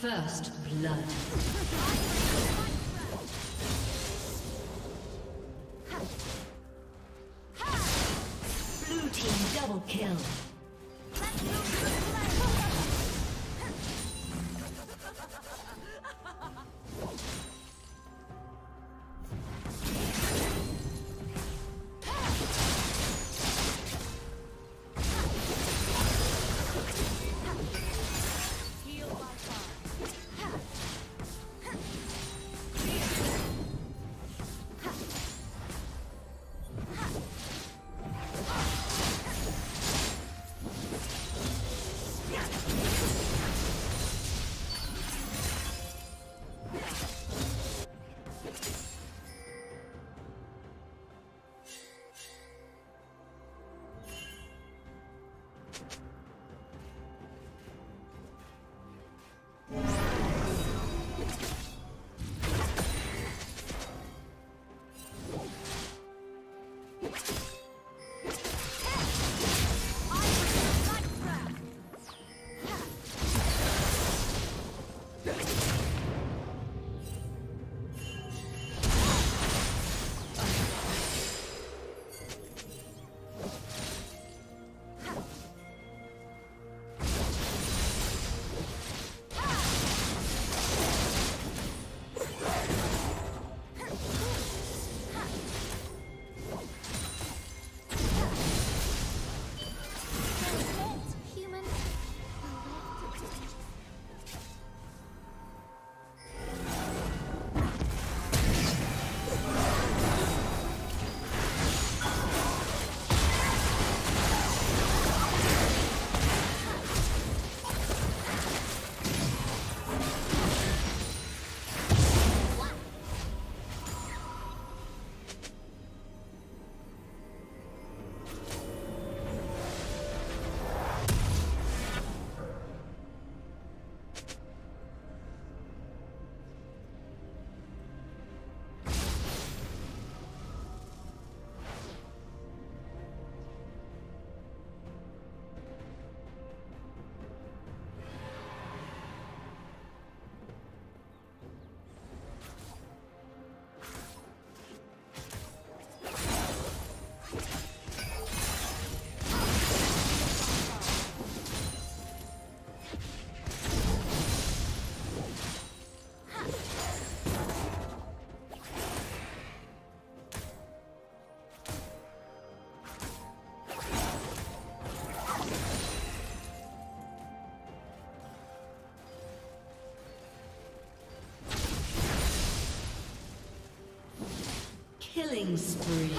First blood. Killing spree.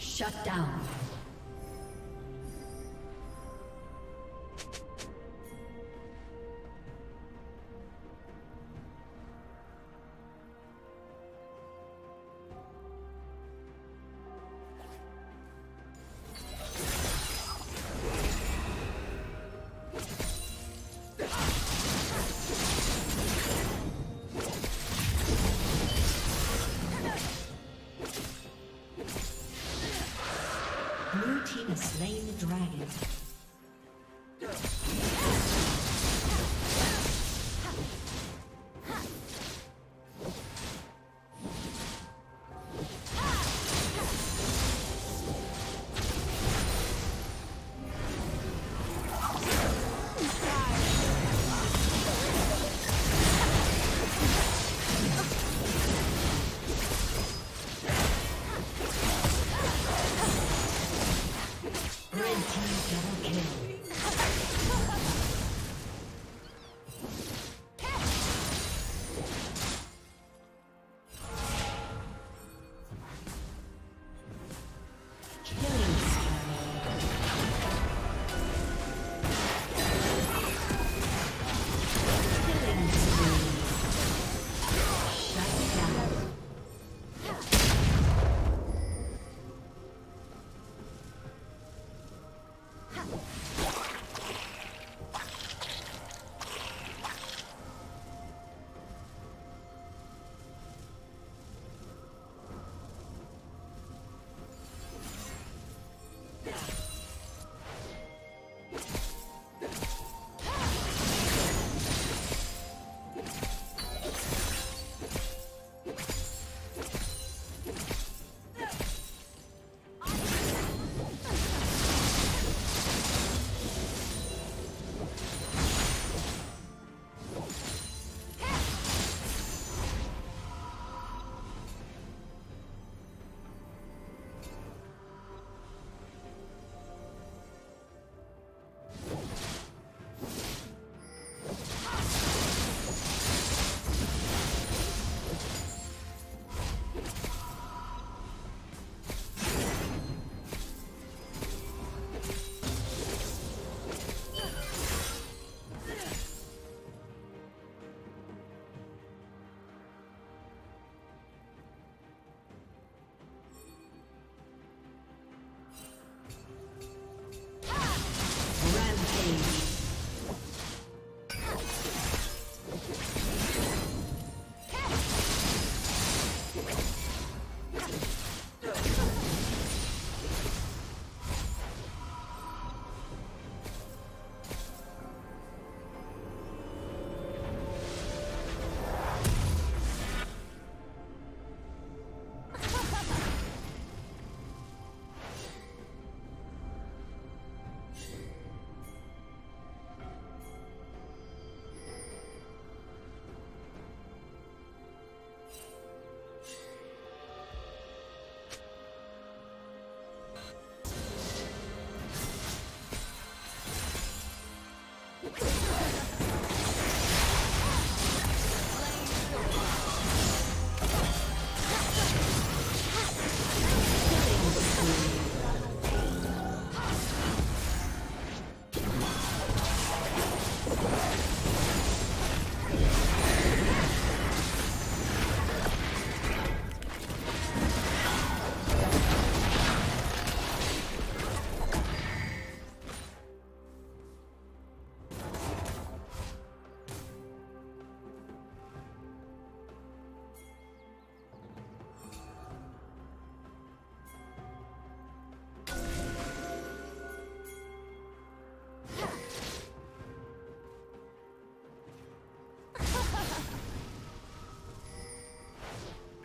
Shut down. Slain the dragon. Double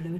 Blue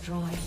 Destroyed.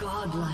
Godlike.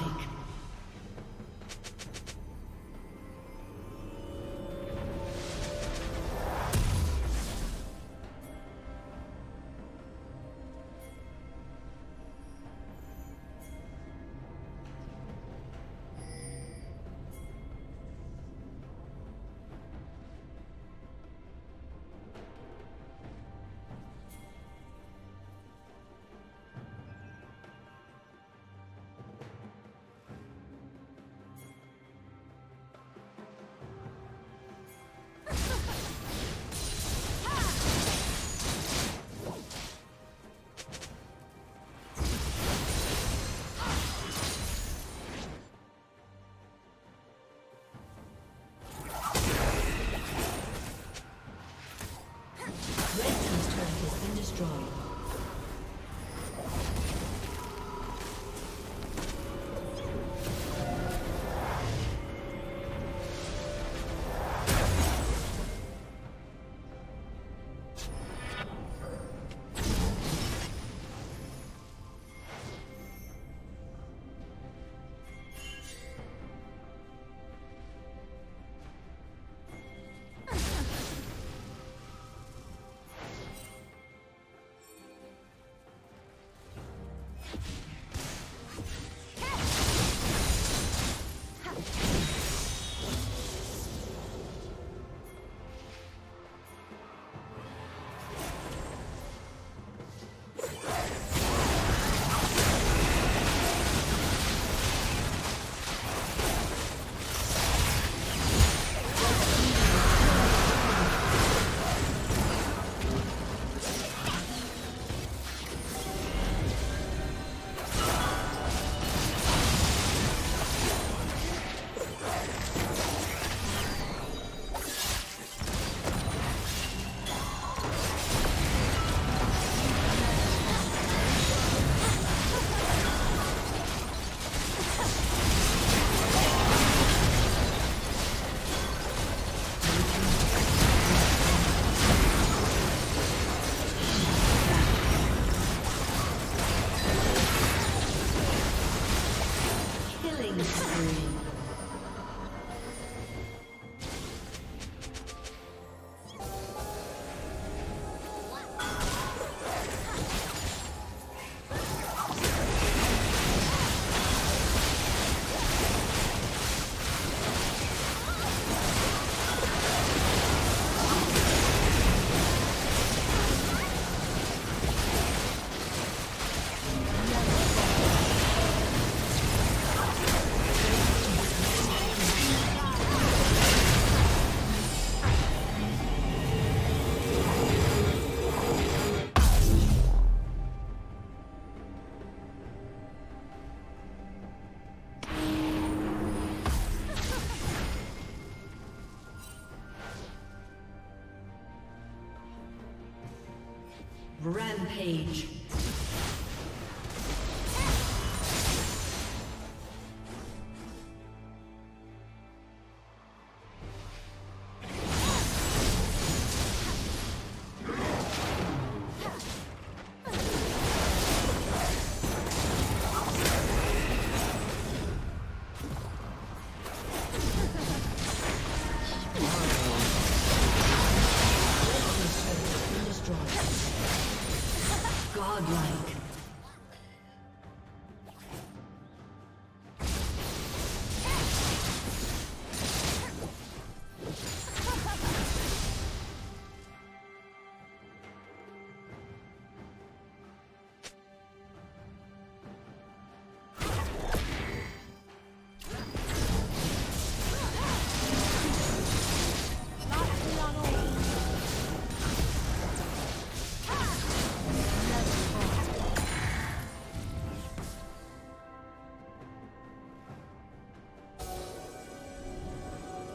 Rampage.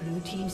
Blue team's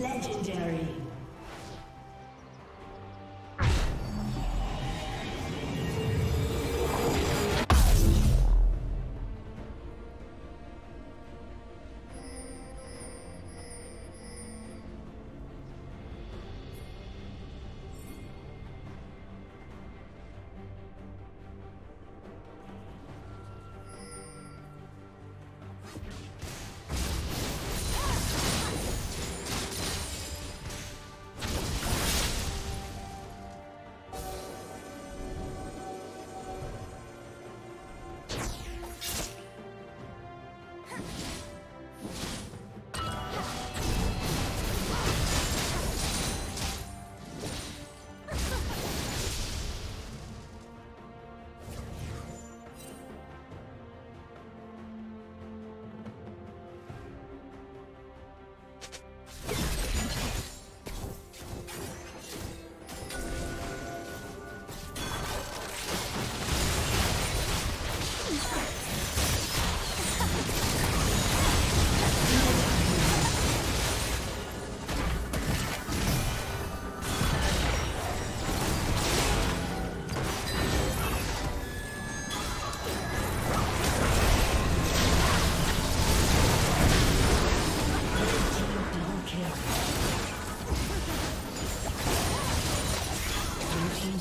Legendary.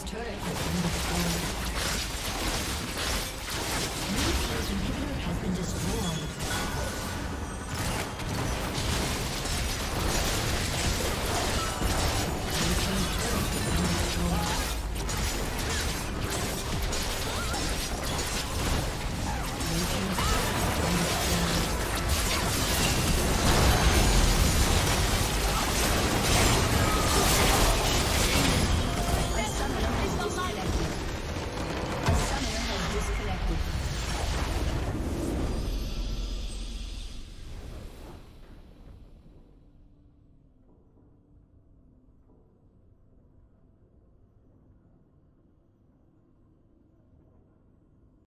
Turret has been destroyed.